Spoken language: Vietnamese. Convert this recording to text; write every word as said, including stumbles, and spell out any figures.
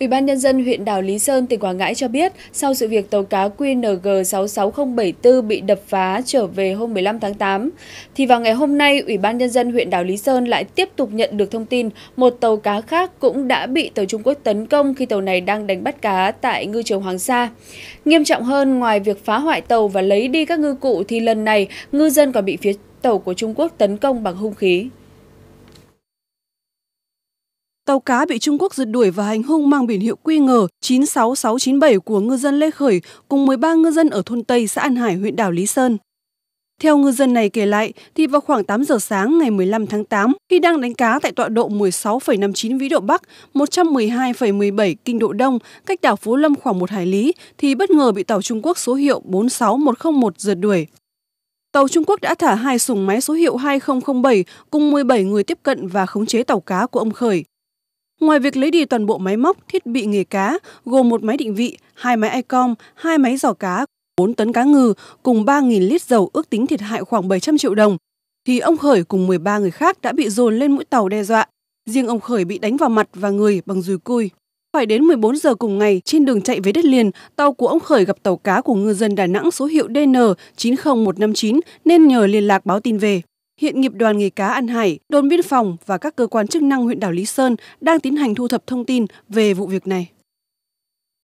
Ủy ban Nhân dân huyện đảo Lý Sơn, tỉnh Quảng Ngãi cho biết, sau sự việc tàu cá Q N G sáu sáu không bảy bốn bị đập phá trở về hôm mười lăm tháng tám, thì vào ngày hôm nay, Ủy ban Nhân dân huyện đảo Lý Sơn lại tiếp tục nhận được thông tin một tàu cá khác cũng đã bị tàu Trung Quốc tấn công khi tàu này đang đánh bắt cá tại ngư trường Hoàng Sa. Nghiêm trọng hơn, ngoài việc phá hoại tàu và lấy đi các ngư cụ thì lần này, ngư dân còn bị phía tàu của Trung Quốc tấn công bằng hung khí. Tàu cá bị Trung Quốc rượt đuổi và hành hung mang biển hiệu Q N G chín sáu sáu chín bảy của ngư dân Lê Khởi cùng mười ba ngư dân ở thôn Tây, xã An Hải, huyện đảo Lý Sơn. Theo ngư dân này kể lại, thì vào khoảng tám giờ sáng ngày mười lăm tháng tám, khi đang đánh cá tại tọa độ mười sáu phẩy năm chín vĩ độ Bắc, một trăm mười hai phẩy mười bảy kinh độ Đông, cách đảo Phú Lâm khoảng một hải lý, thì bất ngờ bị tàu Trung Quốc số hiệu bốn sáu một không một rượt đuổi. Tàu Trung Quốc đã thả hai xuồng máy số hiệu hai không không bảy cùng mười bảy người tiếp cận và khống chế tàu cá của ông Khởi. Ngoài việc lấy đi toàn bộ máy móc, thiết bị nghề cá, gồm một máy định vị, hai máy I C O M, hai máy giỏ cá, bốn tấn cá ngừ cùng ba nghìn lít dầu, ước tính thiệt hại khoảng bảy trăm triệu đồng, thì ông Khởi cùng mười ba người khác đã bị dồn lên mũi tàu đe dọa. Riêng ông Khởi bị đánh vào mặt và người bằng dùi cui. Phải đến mười bốn giờ cùng ngày, trên đường chạy về đất liền, tàu của ông Khởi gặp tàu cá của ngư dân Đà Nẵng số hiệu D N chín không một năm chín nên nhờ liên lạc báo tin về. Hiện nghiệp đoàn nghề cá An Hải, đồn biên phòng và các cơ quan chức năng huyện đảo Lý Sơn đang tiến hành thu thập thông tin về vụ việc này.